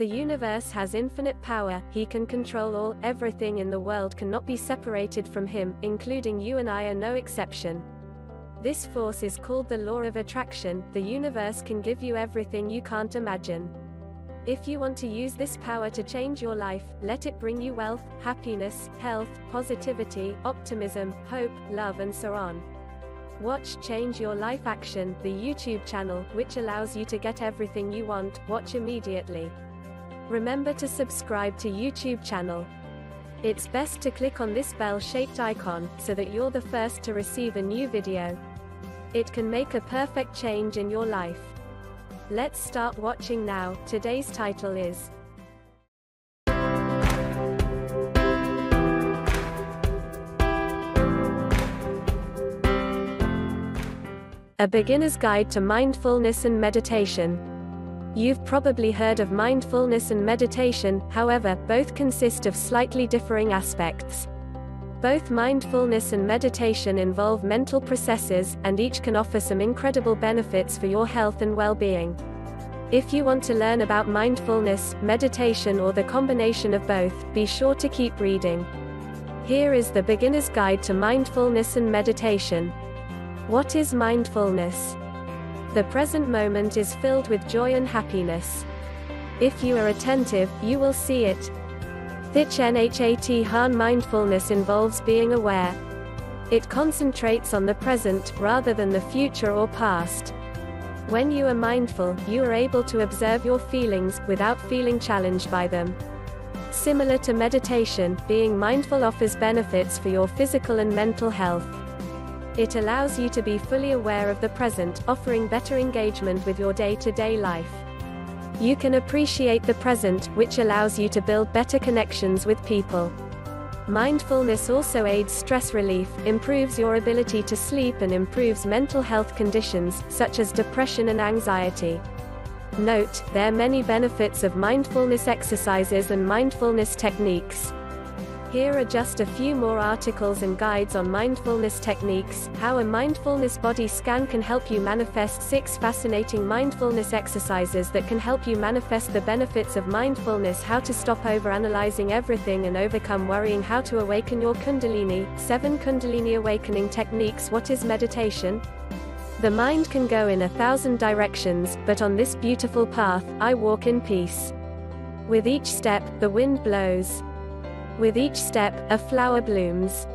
The universe has infinite power, he can control all, everything in the world cannot be separated from him, including you and I are no exception. This force is called the law of attraction. The universe can give you everything you can't imagine. If you want to use this power to change your life, let it bring you wealth, happiness, health, positivity, optimism, hope, love and so on. Watch Change Your Life Action, the YouTube channel, which allows you to get everything you want. Watch immediately. Remember to subscribe to YouTube channel. It's best to click on this bell-shaped icon, so that you're the first to receive a new video. It can make a perfect change in your life. Let's start watching now. Today's title is A Beginner's Guide to Mindfulness and Meditation. You've probably heard of mindfulness and meditation, however, both consist of slightly differing aspects. Both mindfulness and meditation involve mental processes, and each can offer some incredible benefits for your health and well-being. If you want to learn about mindfulness, meditation or the combination of both, be sure to keep reading. Here is the Beginner's Guide to Mindfulness and Meditation. What is mindfulness? The present moment is filled with joy and happiness. If you are attentive, you will see it. Thich Nhat Hanh. Mindfulness involves being aware. It concentrates on the present, rather than the future or past. When you are mindful, you are able to observe your feelings, without feeling challenged by them. Similar to meditation, being mindful offers benefits for your physical and mental health. It allows you to be fully aware of the present, offering better engagement with your day-to-day life. You can appreciate the present, which allows you to build better connections with people. Mindfulness also aids stress relief, improves your ability to sleep and improves mental health conditions, such as depression and anxiety. Note, there are many benefits of mindfulness exercises and mindfulness techniques. Here are just a few more articles and guides on mindfulness techniques. How a mindfulness body scan can help you manifest. 6 fascinating mindfulness exercises that can help you manifest the benefits of mindfulness. How to stop overanalyzing everything and overcome worrying. How to awaken your kundalini. 7 kundalini awakening techniques. What is meditation? The mind can go in 1,000 directions, but on this beautiful path, I walk in peace. With each step, the wind blows. With each step, a flower blooms.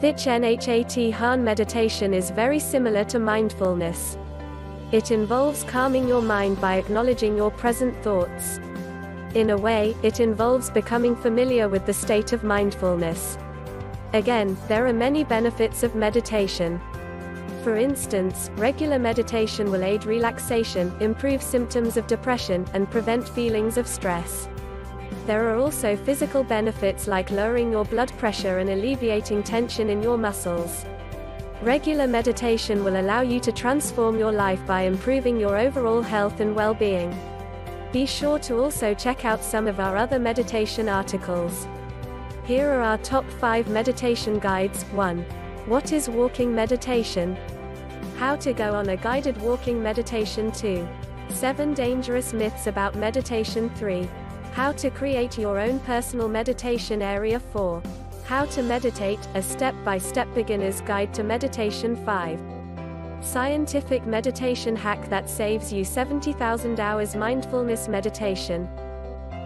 Thich Nhat Hanh. Meditation is very similar to mindfulness. It involves calming your mind by acknowledging your present thoughts. In a way, it involves becoming familiar with the state of mindfulness. Again, there are many benefits of meditation. For instance, regular meditation will aid relaxation, improve symptoms of depression, and prevent feelings of stress. There are also physical benefits like lowering your blood pressure and alleviating tension in your muscles. Regular meditation will allow you to transform your life by improving your overall health and well-being. Be sure to also check out some of our other meditation articles. Here are our top 5 meditation guides. 1. What is walking meditation? How to go on a guided walking meditation. 2. 7 dangerous myths about meditation. 3. How to create your own personal meditation area. 4. How to meditate, a step-by-step beginner's guide to meditation. 5. Scientific meditation hack that saves you 70,000 hours. Mindfulness meditation.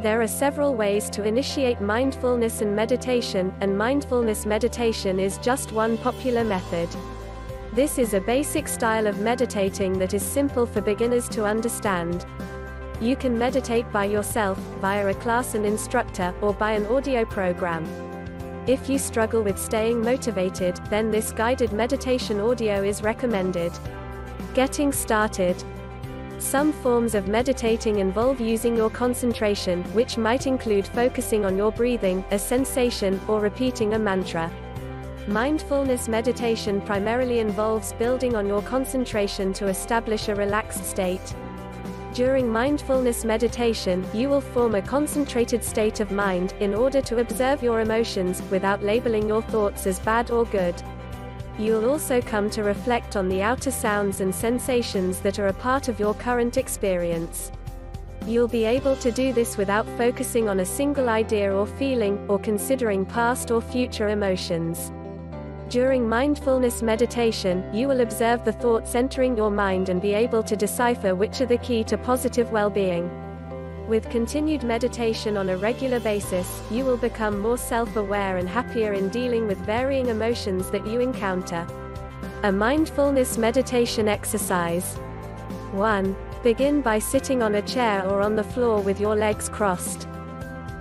There are several ways to initiate mindfulness and meditation, and mindfulness meditation is just one popular method. This is a basic style of meditating that is simple for beginners to understand. You can meditate by yourself, via a class and instructor, or by an audio program. If you struggle with staying motivated, then this guided meditation audio is recommended. Getting started. Some forms of meditating involve using your concentration, which might include focusing on your breathing, a sensation, or repeating a mantra. Mindfulness meditation primarily involves building on your concentration to establish a relaxed state. During mindfulness meditation, you will form a concentrated state of mind, in order to observe your emotions, without labeling your thoughts as bad or good. You'll also come to reflect on the outer sounds and sensations that are a part of your current experience. You'll be able to do this without focusing on a single idea or feeling, or considering past or future emotions. During mindfulness meditation, you will observe the thoughts entering your mind and be able to decipher which are the key to positive well-being. With continued meditation on a regular basis, you will become more self-aware and happier in dealing with varying emotions that you encounter. A mindfulness meditation exercise. 1. Begin by sitting on a chair or on the floor with your legs crossed.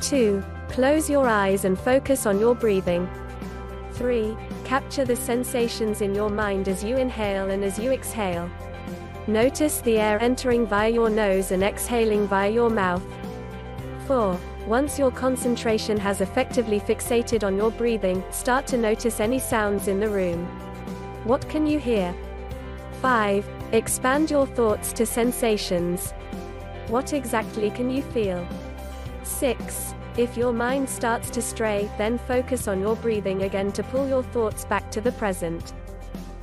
2. Close your eyes and focus on your breathing. 3. Capture the sensations in your mind as you inhale and as you exhale. Notice the air entering via your nose and exhaling via your mouth. 4. Once your concentration has effectively fixated on your breathing, start to notice any sounds in the room. What can you hear? 5. Expand your thoughts to sensations. What exactly can you feel? 6. If your mind starts to stray, then focus on your breathing again to pull your thoughts back to the present.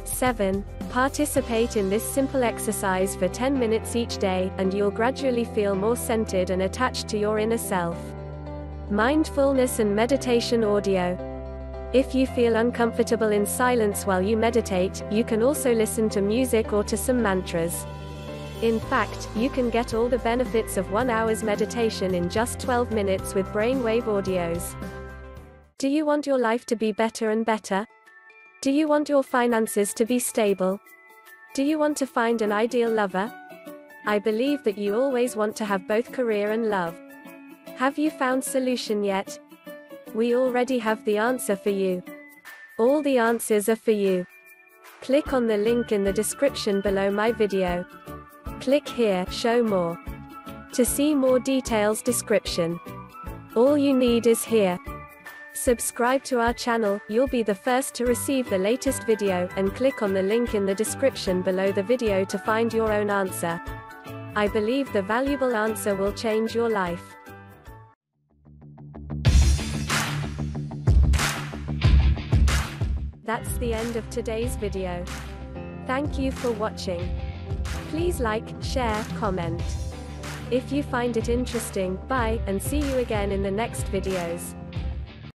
7. Participate in this simple exercise for 10 minutes each day, and you'll gradually feel more centered and attached to your inner self. Mindfulness and meditation audio. If you feel uncomfortable in silence while you meditate, you can also listen to music or to some mantras. In fact, you can get all the benefits of 1 hour's meditation in just 12 minutes with brainwave audios. Do you want your life to be better and better? Do you want your finances to be stable? Do you want to find an ideal lover? I believe that you always want to have both career and love. Have you found solution yet? We already have the answer for you. All the answers are for you. Click on the link in the description below my video. Click here, show more. To see more details description. All you need is here. Subscribe to our channel, you'll be the first to receive the latest video, and click on the link in the description below the video to find your own answer. I believe the valuable answer will change your life. That's the end of today's video. Thank you for watching. Please like, share, comment. If you find it interesting, bye, and see you again in the next videos.